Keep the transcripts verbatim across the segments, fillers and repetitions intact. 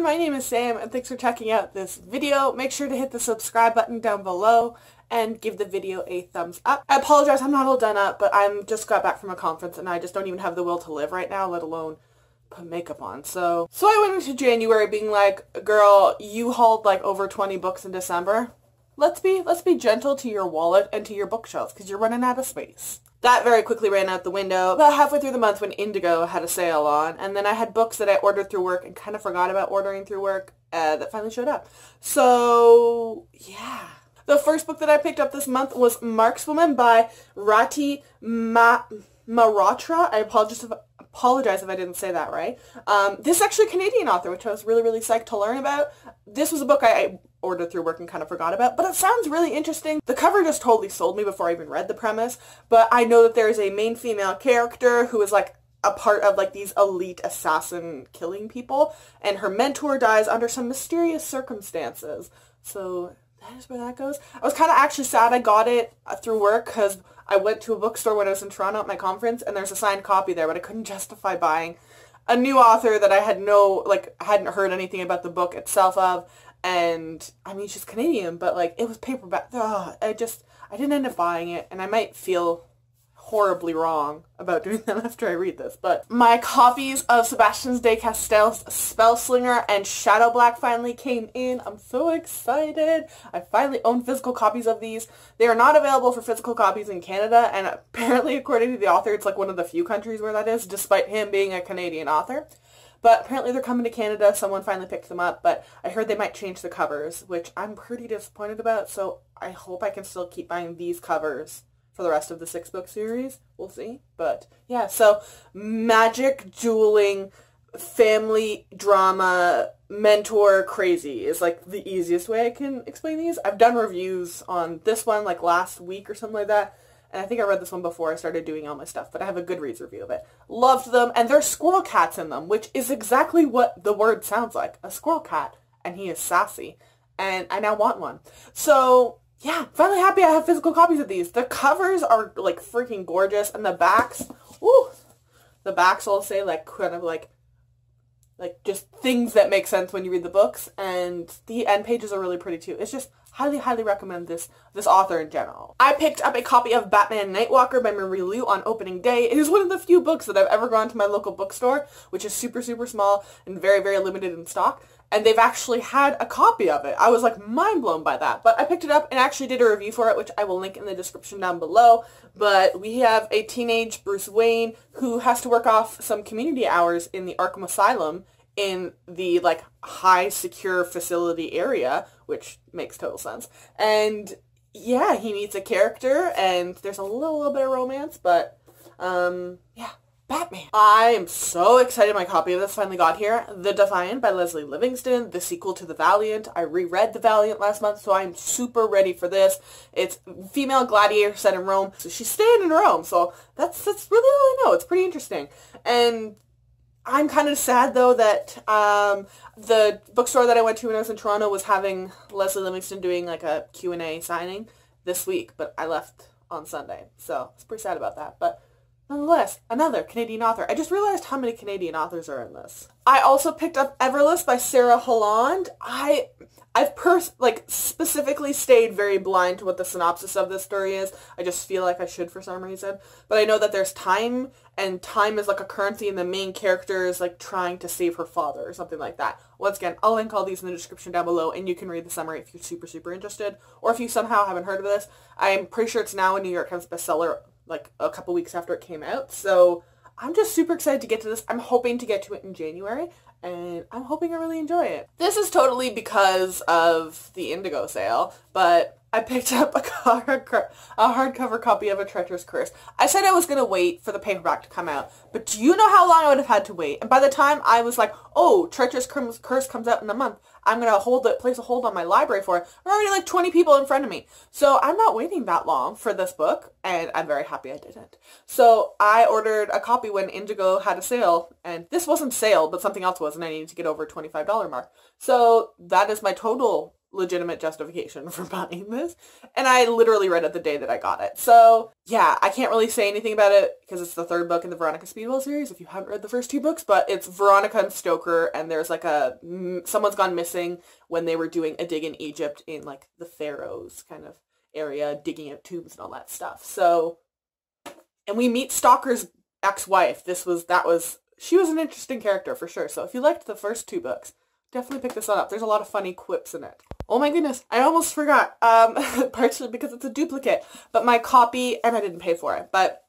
everyone, my name is Sam and thanks for checking out this video. Make sure to hit the subscribe button down below and give the video a thumbs up. I apologize, I'm not all done up, but I'm just got back from a conference and I just don't even have the will to live right now, let alone put makeup on. So so I went into January being like, girl, you hauled like over twenty books in December. Let's be let's be gentle to your wallet and to your bookshelves because you're running out of space. That very quickly ran out the window about halfway through the month when Indigo had a sale on, and then I had books that I ordered through work and kind of forgot about ordering through work uh, that finally showed up. So, yeah. The first book that I picked up this month was Markswoman by Rati Mehrotra. I apologize if, apologize if I didn't say that right. Um, this is actually a Canadian author, which I was really, really psyched to learn about. This was a book I... I ordered through work and kind of forgot about, but it sounds really interesting. The cover just totally sold me before I even read the premise, but I know that there is a main female character who is like a part of like these elite assassin killing people, and her mentor dies under some mysterious circumstances. So that is where that goes. I was kind of actually sad I got it through work because I went to a bookstore when I was in Toronto at my conference and there's a signed copy there, but I couldn't justify buying a new author that I had no, like, hadn't heard anything about the book itself of. And I mean, she's Canadian, but like it was paperback. Ugh, I just I didn't end up buying it, and I might feel horribly wrong about doing that after I read this. But my copies of Sebastian de Castell's Spellslinger and Shadowblack finally came in. I'm so excited. I finally own physical copies of these. They are not available for physical copies in Canada, and apparently according to the author, it's like one of the few countries where that is, despite him being a Canadian author. But apparently they're coming to Canada, someone finally picked them up, but I heard they might change the covers, which I'm pretty disappointed about, so I hope I can still keep buying these covers for the rest of the six-book series. We'll see. But, yeah, so magic, dueling, family, drama, mentor, crazy is, like, the easiest way I can explain these. I've done reviews on this one, like, last week or something like that. And I think I read this one before I started doing all my stuff, but I have a Goodreads review of it. Loved them, and there's squirrel cats in them, which is exactly what the word sounds like. A squirrel cat, and he is sassy, and I now want one. So, yeah, finally happy I have physical copies of these. The covers are, like, freaking gorgeous, and the backs, ooh, the backs all say, like, kind of, like, like, just things that make sense when you read the books, and the end pages are really pretty, too. It's just... highly, highly recommend this this author in general. I picked up a copy of Batman: Nightwalker by Marie Lu on opening day. It is one of the few books that I've ever gone to my local bookstore, which is super, super small and very, very limited in stock. And they've actually had a copy of it. I was like mind blown by that. But I picked it up and actually did a review for it, which I will link in the description down below. But we have a teenage Bruce Wayne who has to work off some community hours in the Arkham Asylum in the like high secure facility area, which makes total sense. And yeah, he meets a character and there's a little, little bit of romance, but um, yeah, Batman. I am so excited my copy of this finally got here. The Defiant by Lesley Livingston, the sequel to The Valiant. I reread The Valiant last month, so I'm super ready for this. It's female gladiator set in Rome, so she's staying in Rome, so that's, that's really all I know. It's pretty interesting. And I'm kind of sad, though, that um, the bookstore that I went to when I was in Toronto was having Lesley Livingston doing, like, a Q and A signing this week, but I left on Sunday, so it's pretty sad about that, but nonetheless, another Canadian author. I just realized how many Canadian authors are in this. I also picked up Everless by Sara Holland. I, I've, pers like, specifically stayed very blind to what the synopsis of this story is. I just feel like I should for some reason, but I know that there's time, and time is like a currency, and the main character is like trying to save her father or something like that. Once again, I'll link all these in the description down below, and you can read the summary if you're super, super interested, or if you somehow haven't heard of this. I'm pretty sure it's now a New York Times bestseller like a couple weeks after it came out, so I'm just super excited to get to this. I'm hoping to get to it in January, and I'm hoping I really enjoy it. This is totally because of the Indigo sale, but I picked up a hardcover copy of A Treacherous Curse. I said I was going to wait for the paperback to come out, but do you know how long I would have had to wait? And by the time I was like, oh, Treacherous Curse comes out in a month, I'm going to hold it, place a hold on my library for it, there are already like twenty people in front of me. So I'm not waiting that long for this book, and I'm very happy I didn't. So I ordered a copy when Indigo had a sale, and this wasn't sale, but something else was, and I needed to get over twenty-five dollar mark. So that is my total legitimate justification for buying this, and I literally read it the day that I got it. So yeah, I can't really say anything about it because it's the third book in the Veronica Speedwell series if you haven't read the first two books, but it's Veronica and Stoker, and there's like a someone's gone missing when they were doing a dig in Egypt in like the Pharaohs kind of area, digging up tombs and all that stuff. So, and we meet Stalker's ex-wife. This was that was she was an interesting character for sure. So if you liked the first two books, definitely pick this one up. There's a lot of funny quips in it. Oh my goodness, I almost forgot, um, partially because it's a duplicate, but my copy, and I didn't pay for it, but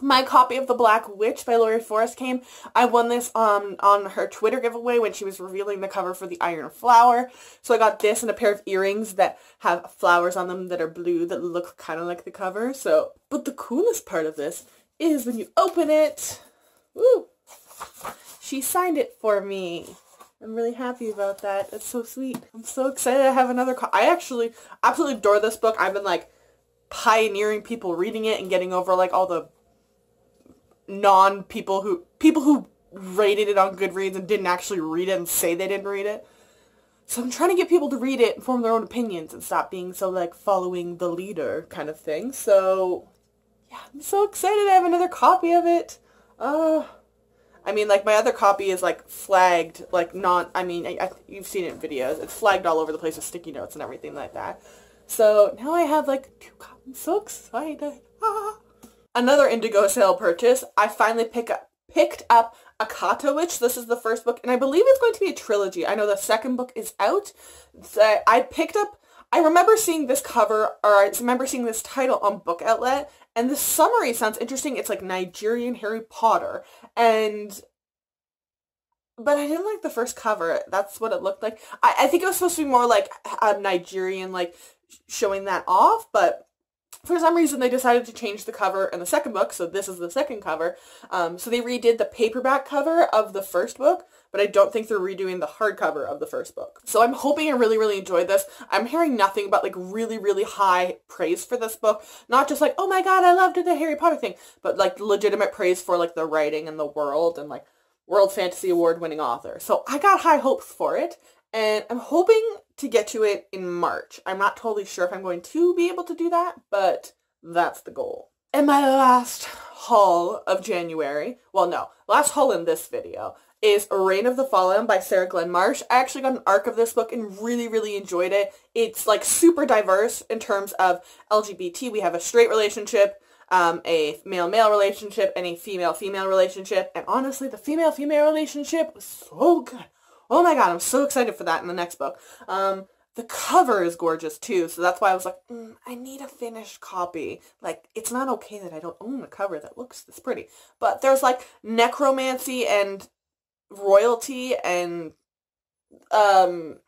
my copy of The Black Witch by Laurie Forest came. I won this um, on her Twitter giveaway when she was revealing the cover for The Iron Flower. So I got this and a pair of earrings that have flowers on them that are blue that look kind of like the cover. So, but the coolest part of this is when you open it, woo, she signed it for me. I'm really happy about that. That's so sweet. I'm so excited I have another co- I actually absolutely adore this book. I've been like pioneering people reading it and getting over like all the non people who people who rated it on GoodReads and didn't actually read it and say they didn't read it. So I'm trying to get people to read it and form their own opinions and stop being so like following the leader kind of thing. So yeah, I'm so excited I have another copy of it. Oh. Uh, I mean, like, my other copy is, like, flagged, like, not, I mean, I, I, you've seen it in videos. It's flagged all over the place with sticky notes and everything like that. So, now I have, like, two copies. I'm so excited. Ah. Another Indigo Sale purchase. I finally pick up, picked up Akata Witch. This is the first book, and I believe it's going to be a trilogy. I know the second book is out. So I picked up, I remember seeing this cover, or I remember seeing this title on Book Outlet, and the summary sounds interesting. It's like Nigerian Harry Potter, and but I didn't like the first cover. That's what it looked like. I, I think it was supposed to be more like a Nigerian, like showing that off, but for some reason they decided to change the cover in the second book, so this is the second cover. Um, so they redid the paperback cover of the first book, but I don't think they're redoing the hardcover of the first book. So I'm hoping I really, really enjoy this. I'm hearing nothing but like really, really high praise for this book. Not just like, oh my god, I loved it, the Harry Potter thing, but like legitimate praise for like the writing and the world and like World Fantasy Award winning author. So I got high hopes for it, and I'm hoping to get to it in March. I'm not totally sure if I'm going to be able to do that, but that's the goal. And my last haul of January, well no, last haul in this video, is Reign of the Fallen by Sarah Glenn Marsh. I actually got an ARC of this book and really, really enjoyed it. It's like super diverse in terms of L G B T. We have a straight relationship, um, a male-male relationship, and a female-female relationship. And honestly, the female-female relationship was so good. Oh my god, I'm so excited for that in the next book. Um, the cover is gorgeous too, so that's why I was like, mm, I need a finished copy. Like, it's not okay that I don't own a cover that looks this pretty. But there's like necromancy and royalty and um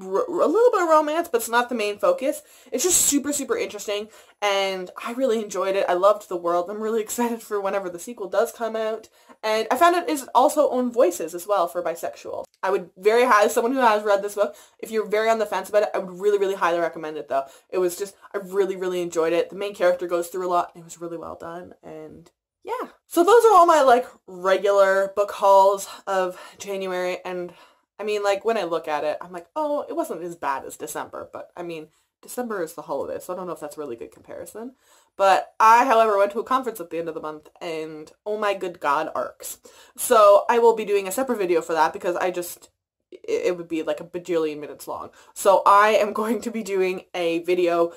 r a little bit of romance, but it's not the main focus. It's just super super interesting, and I really enjoyed it. I loved the world. I'm really excited for whenever the sequel does come out, and I found it is also own voices as well for bisexual. I would very highly, as someone who has read this book, if you're very on the fence about it, I would really really highly recommend it though. It was just, I really really enjoyed it. The main character goes through a lot, and it was really well done. And yeah, so those are all my like regular book hauls of January, and I mean like when I look at it I'm like, oh, it wasn't as bad as December, but I mean December is the holiday, so I don't know if that's a really good comparison. But I however went to a conference at the end of the month, and oh my good god, ARCs. So I will be doing a separate video for that because I just, it would be like a bajillion minutes long. So I am going to be doing a video,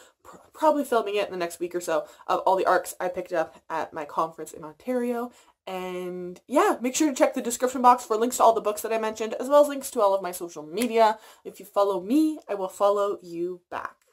probably filming it in the next week or so, of all the ARCs I picked up at my conference in Ontario. And yeah, make sure to check the description box for links to all the books that I mentioned, as well as links to all of my social media. If you follow me, I will follow you back.